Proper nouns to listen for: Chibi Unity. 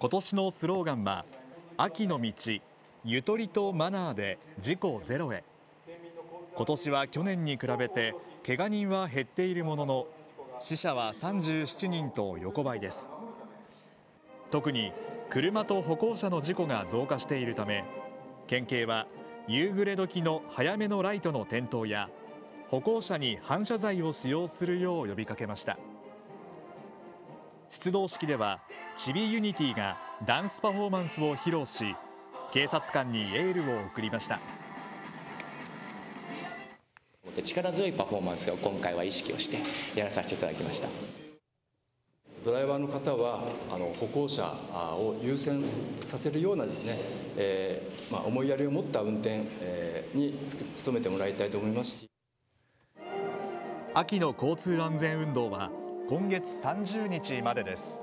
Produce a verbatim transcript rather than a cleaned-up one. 今年のスローガンは秋の道、ゆとりとマナーで事故ゼロへ。今年は去年に比べてけが人は減っているものの、死者はさんじゅうななにんと横ばいです。特に車と歩行者の事故が増加しているため、県警は夕暮れ時の早めのライトの点灯や歩行者に反射材を使用するよう呼びかけました。出動式では Chibi Unity がダンスパフォーマンスを披露し、警察官にエールを送りました。力強いパフォーマンスを今回は意識をしてやらさせていただきました。ドライバーの方はあの歩行者を優先させるようなですね、えーまあ、思いやりを持った運転、えー、に努めてもらいたいと思いますし、秋の交通安全運動は今月さんじゅうにちまでです。